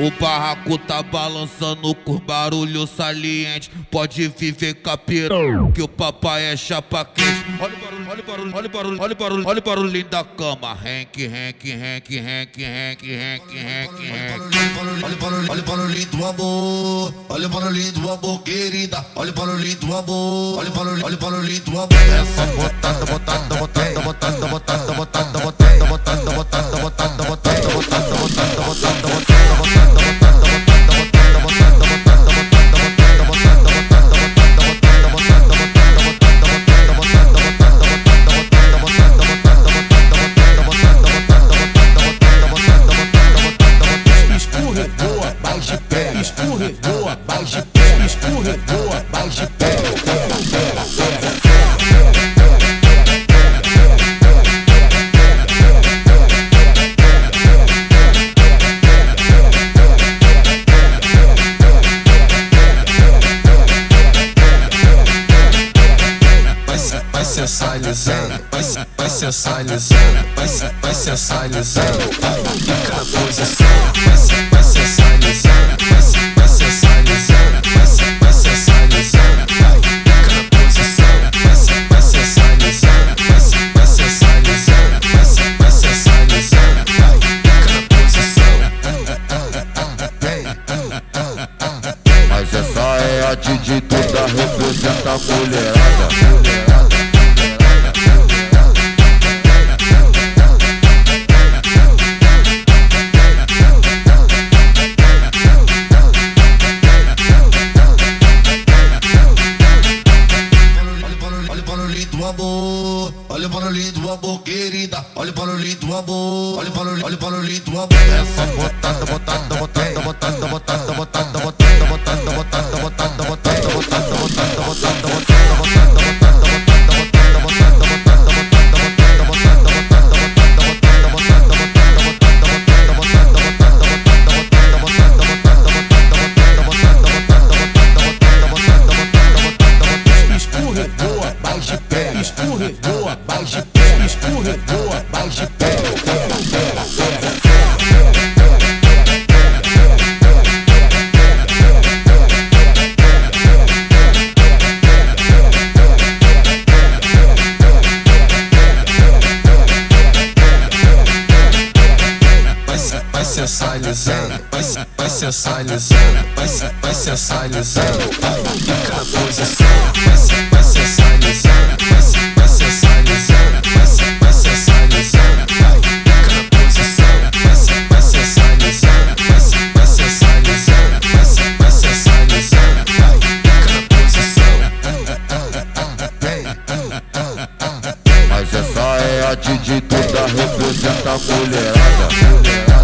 O barraco tá balançando com barulho saliente. Pode viver capirão, que o papai é chapa quente. Olha o barulho, olha o barulho, olha o barulho, olha o barulho, olha o barulhinho da cama. Henk, Henk, Henk, Henk, Henk, Henk, Henk, Henk. Olha o barulhinho do amor, olha o barulhinho do amor, querida. Olha o barulhinho do amor, olha o barulhinho do amor. Essa botada, botada, botada, botada, botada, botada, botada, botada, botada, botada, botada, botada, botada, botada. Escorregou abaixo de pé, escorregou abaixo de pé. Vai sensualizando, vai sensualizando, vai sensualizando, fica na posição, vai sensualizando, vai sensualizando, vai sensualizando, fica na posição, vai sensualizando, vai sensualizando, vai sensualizando, fica na posição. Mas essa é a DJ toda, representa a mulherada. Olha o barulhinho do amor, querida. Olha o barulhinho do amor, olha o barulhinho, olha o barulhinho do amor. Essa botada, botada, botada, botada, botada, botada, botada, botada, botada, botada, botada, botada, botada, botada, botada, botada. Escorregou abaixo de pé, escorregou abaixo de pé. Vai sensualizando, vai sensualizando, vai sensualizando, fica na posição, vai sensualizando, vai sensualizando, vai sensualizando, fica na posição, vai sensualizando, vai sensualizando, vai sensualizando, fica na posição. Mas essa é a DJ toda, representa a mulherada.